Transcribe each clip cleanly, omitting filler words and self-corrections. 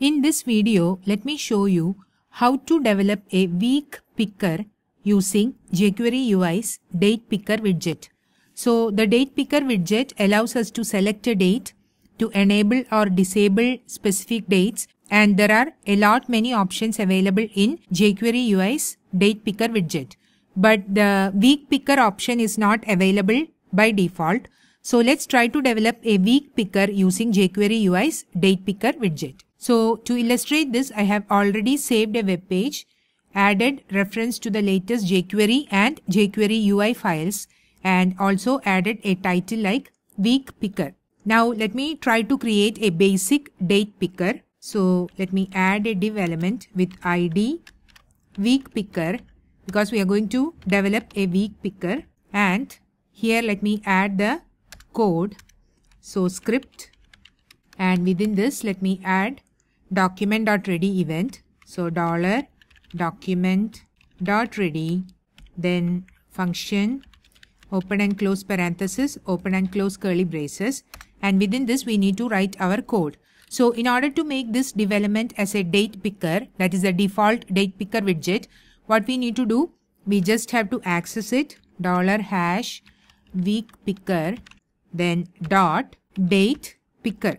In this video, let me show you how to develop a week picker using jQuery UI's date picker widget. So the date picker widget allows us to select a date, to enable or disable specific dates, and there are a lot many options available in jQuery UI's date picker widget. But the week picker option is not available by default. So let's try to develop a week picker using jQuery UI's date picker widget. So to illustrate this, I have already saved a web page, added reference to the latest jQuery and jQuery UI files, and also added a title like week picker. Now let me try to create a basic date picker. So let me add a div element with ID week picker, because we are going to develop a week picker. And here let me add the code, so script, and within this let me add document.ready event. So $document.ready, then function, open and close parenthesis, open and close curly braces, and within this we need to write our code. So in order to make this div element as a date picker, that is the default date picker widget, what we need to do, we just have to access it, $#weekpicker, then $datepicker.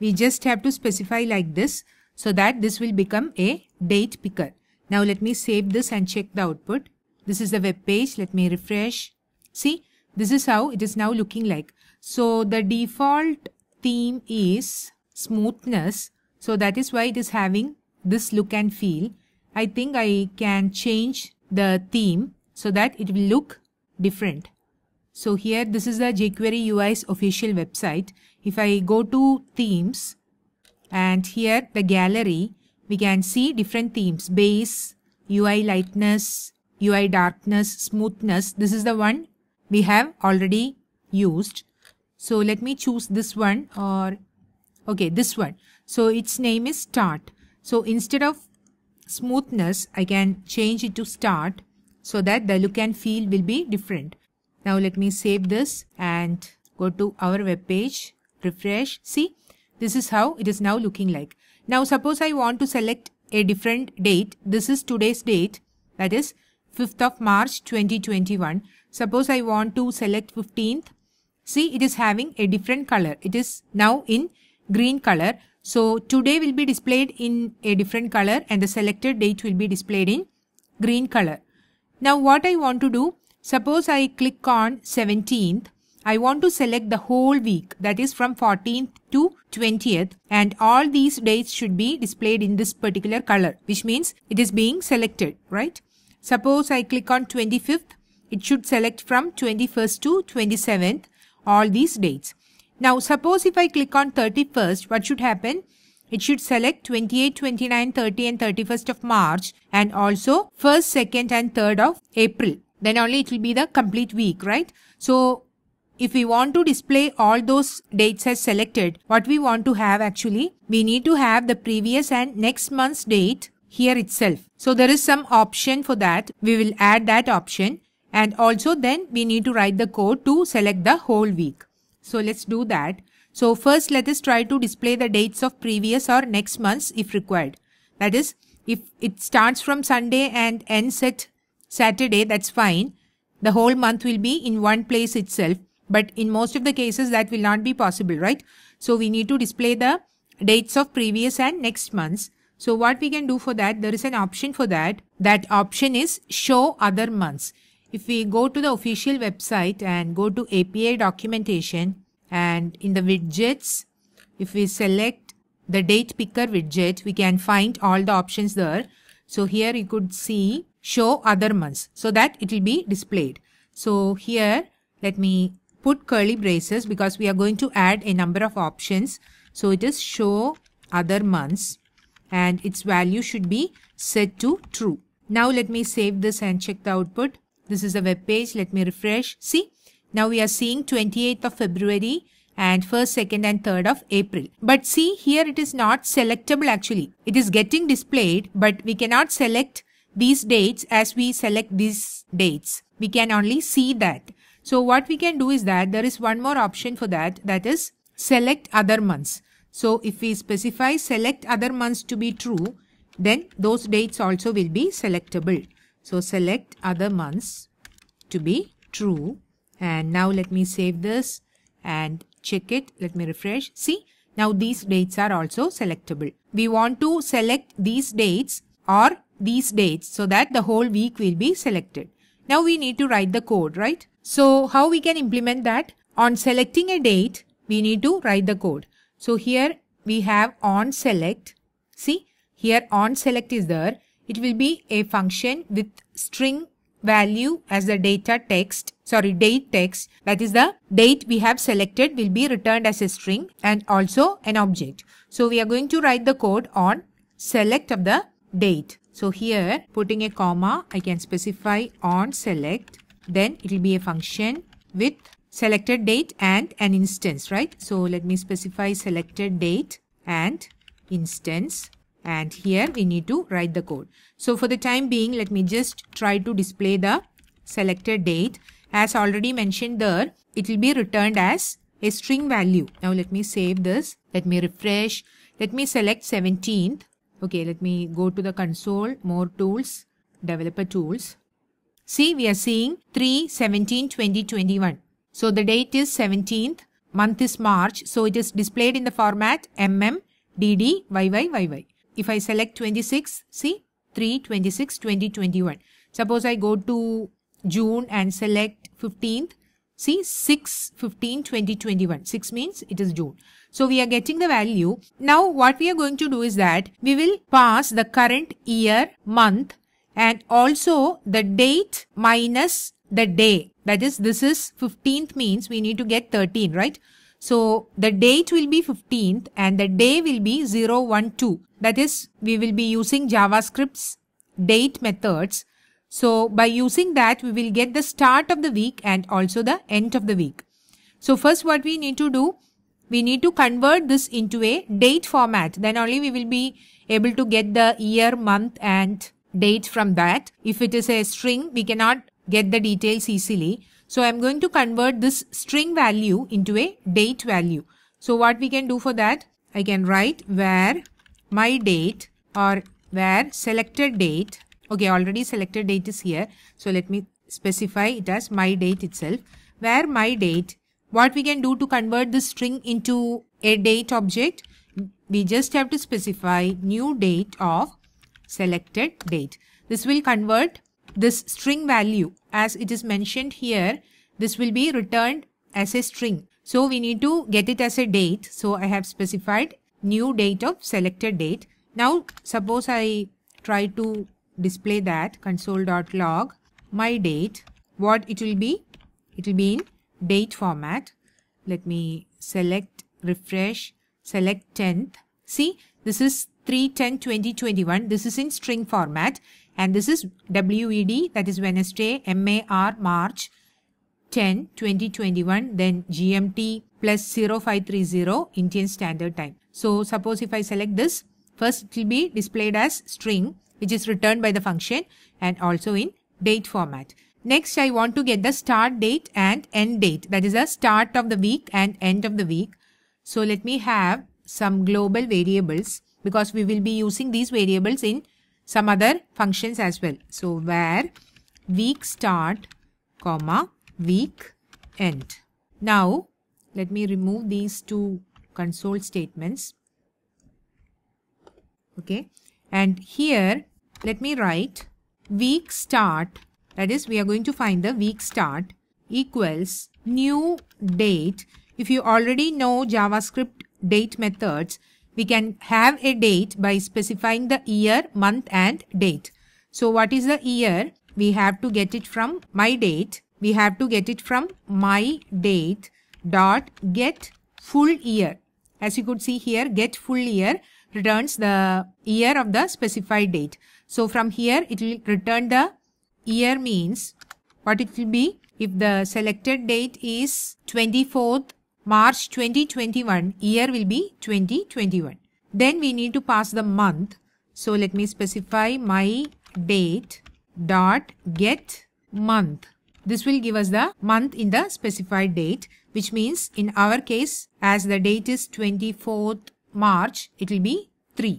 We just have to specify like this, so that this will become a date picker. Now let me save this and check the output. This is the web page. Let me refresh. See, this is how it is now looking like. So the default theme is smoothness, so that is why it is having this look and feel. I think I can change the theme so that it will look different. So here, this is the jQuery UI's official website. If I go to themes and here the gallery, we can see different themes: base, UI lightness, UI darkness, smoothness. This is the one we have already used. So let me choose this one, or okay, this one. So its name is start. So instead of smoothness, I can change it to start, so that the look and feel will be different. Now let me save this and go to our web page, refresh. See, this is how it is now looking like. Now suppose I want to select a different date. This is today's date, that is 5th of March 2021. Suppose I want to select 15th. See, it is having a different color. It is now in green color. So today will be displayed in a different color and the selected date will be displayed in green color. Now what I want to do, suppose I click on 17th. I want to select the whole week, that is from 14th to 20th, and all these dates should be displayed in this particular color, which means it is being selected, right? Suppose I click on 25th. It should select from 21st to 27th, all these dates. Now suppose if I click on 31st, what should happen? It should select 28, 29, 30 and 31st of March, and also 1st, 2nd and 3rd of April. Then only it will be the complete week, right? So if we want to display all those dates as selected, what we want to have actually, we need to have the previous and next month's date here itself. So there is some option for that. We will add that option, and also then we need to write the code to select the whole week. So let's do that. So first let us try to display the dates of previous or next months if required. That is, if it starts from Sunday and ends at Saturday, that's fine. The whole month will be in one place itself. But in most of the cases that will not be possible, right? So we need to display the dates of previous and next months. So what we can do for that, there is an option for that. That option is showOtherMonths. If we go to the official website and go to API documentation, and in the widgets, if we select the date picker widget, we can find all the options there. So here you could see show other months, so that it will be displayed. So here let me put curly braces, because we are going to add a number of options. So it is show other months, and its value should be set to true. Now let me save this and check the output. This is the web page. Let me refresh. See, now we are seeing 28th of February and 1st, 2nd and 3rd of April. But see, here it is not selectable actually. It is getting displayed, but we cannot select these dates as we select these dates. We can only see that. So what we can do is that there is one more option for that, that is select other months. So if we specify select other months to be true, then those dates also will be selectable. So select other months to be true. And now let me save this and check it. Let me refresh. See, now these dates are also selectable. We want to select these dates or these dates so that the whole week will be selected. Now we need to write the code, right? So how we can implement that? On selecting a date, we need to write the code. So here we have onSelect. See, here onSelect is there. It will be a function with string value as the date text, that is the date we have selected will be returned as a string and also an object. So we are going to write the code on select of the date. So here putting a comma, I can specify on select, then it will be a function with selected date and an instance, right? So let me specify selected date and instance. And here we need to write the code. So for the time being, let me just try to display the selected date. As already mentioned there, it will be returned as a string value. Now let me save this. Let me refresh. Let me select 17th. Okay, let me go to the console, more tools, developer tools. See, we are seeing 3/17/2021. So the date is 17th, month is March. So it is displayed in the format MMDDYYYY. If I select 26, see, 3/26/2021. Suppose I go to June and select 15th, see, 6/15/2021. 6 means it is June. So we are getting the value. Now what we are going to do is that we will pass the current year, month, and also the date minus the day. That is, this is 15th means we need to get 13, right? So the date will be 15th and the day will be 012. That is, we will be using JavaScript's date methods. So by using that, we will get the start of the week and also the end of the week. So first what we need to do, we need to convert this into a date format. Then only we will be able to get the year, month and date from that. If it is a string, we cannot get the details easily. So I'm going to convert this string value into a date value. So what we can do for that, I can write where my date or where selected date. Okay, already selected date is here. So let me specify it as my date itself. Where my date, what we can do to convert this string into a date object, we just have to specify new date of selected date. This will convert this string value as it is mentioned here. This will be returned as a string. So we need to get it as a date. So I have specified new date of selected date. Now suppose I try to display that console.log my date. What it will be? It will be in date format. Let me select, refresh, select 10th. See, this is 3/10/2021. This is in string format. And this is WED, that is Wednesday, MAR, March 10, 2021, then GMT plus 0530, Indian Standard Time. So suppose if I select this, first it will be displayed as string, which is returned by the function and also in date format. Next, I want to get the start date and end date, that is the start of the week and end of the week. So let me have some global variables because we will be using these variables in some other functions as well. So where week start, comma, week end. Now let me remove these two console statements. Okay. And here let me write week start. That is, we are going to find the week start equals new date. If you already know JavaScript date methods, we can have a date by specifying the year, month and date. So what is the year? We have to get it from my date. We have to get it from my date dot get full year. As you could see here, get full year returns the year of the specified date. So from here it will return the year means what it will be. If the selected date is 24th, March 2021, year will be 2021. Then we need to pass the month. So let me specify my date dot get month. This will give us the month in the specified date, which means in our case, as the date is 24th March, it will be 3.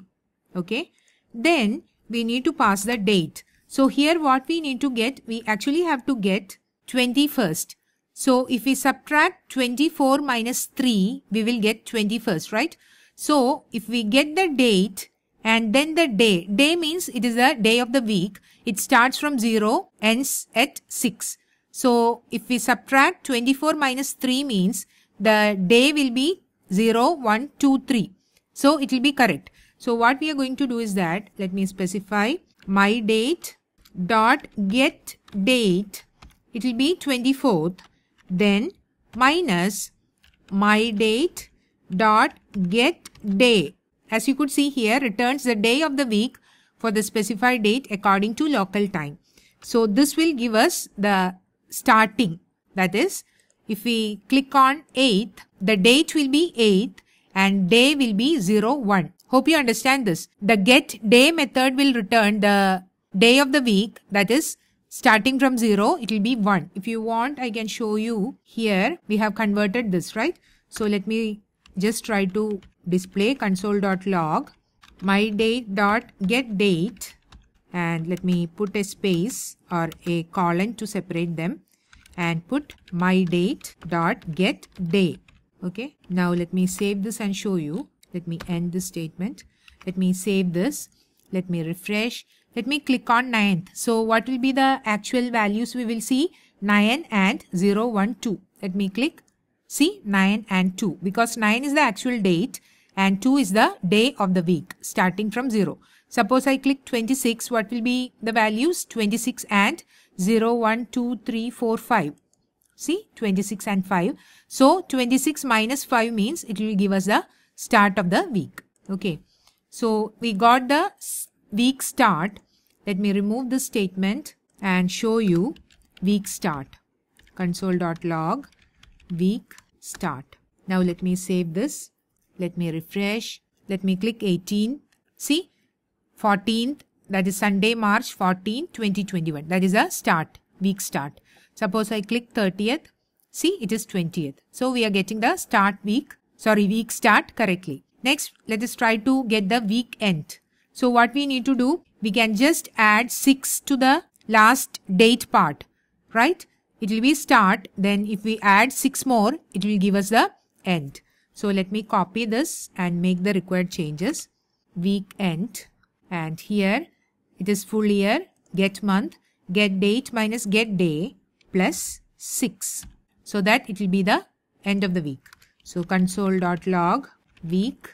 Okay. Then we need to pass the date. So here what we need to get, we actually have to get 21st. So if we subtract 24 minus 3, we will get 21st, right? So if we get the date and then the day, day means it is the day of the week. It starts from 0, ends at 6. So if we subtract 24 minus 3 means the day will be 0, 1, 2, 3. So it will be correct. So what we are going to do is that, let me specify my date dot get date, it will be 24th, then minus my date dot get day. As you could see here, returns the day of the week for the specified date according to local time. So this will give us the starting. That is, if we click on 8th, the date will be 8th and day will be 01. Hope you understand this. The get day method will return the day of the week, that is starting from 0, it will be 1. If you want, I can show you here. We have converted this, right? So let me just try to display console.log my date.getDate and let me put a space or a colon to separate them and put my date.getDay. Okay, now let me save this and show you. Let me end this statement. Let me save this. Let me refresh. Let me click on 9th. So what will be the actual values we will see? 9 and 0, 1, 2. Let me click. See, 9 and 2. Because 9 is the actual date and 2 is the day of the week starting from 0. Suppose I click 26. What will be the values? 26 and 0, 1, 2, 3, 4, 5. See, 26 and 5. So 26 minus 5 means it will give us the start of the week. Okay. So we got the week start. Let me remove this statement and show you week start. Console.log week start. Now let me save this. Let me refresh. Let me click 18. See, 14th, that is Sunday, March 14, 2021. That is a start, week start. Suppose I click 30th. See, it is 20th. So we are getting the start week, sorry, week start correctly. Next, let us try to get the week end. So what we need to do, we can just add 6 to the last date part, right? It will be start. Then if we add 6 more, it will give us the end. So let me copy this and make the required changes. Week end. And here it is full year, get month, get date minus get day plus 6. So that it will be the end of the week. So console.log week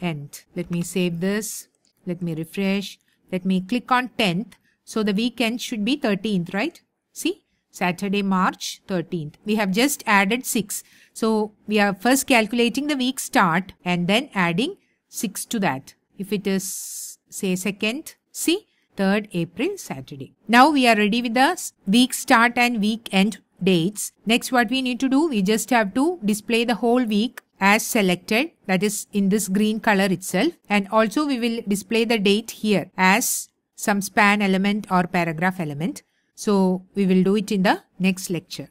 end. Let me save this. Let me refresh. Let me click on 10th. So the weekend should be 13th, right? See, Saturday, March 13th. We have just added 6. So we are first calculating the week start and then adding 6 to that. If it is, say, 2nd, see, 3rd April, Saturday. Now we are ready with the week start and week end dates. Next, what we need to do, we just have to display the whole week as selected, that is in this green color itself, and also we will display the date here as some span element or paragraph element. So we will do it in the next lecture.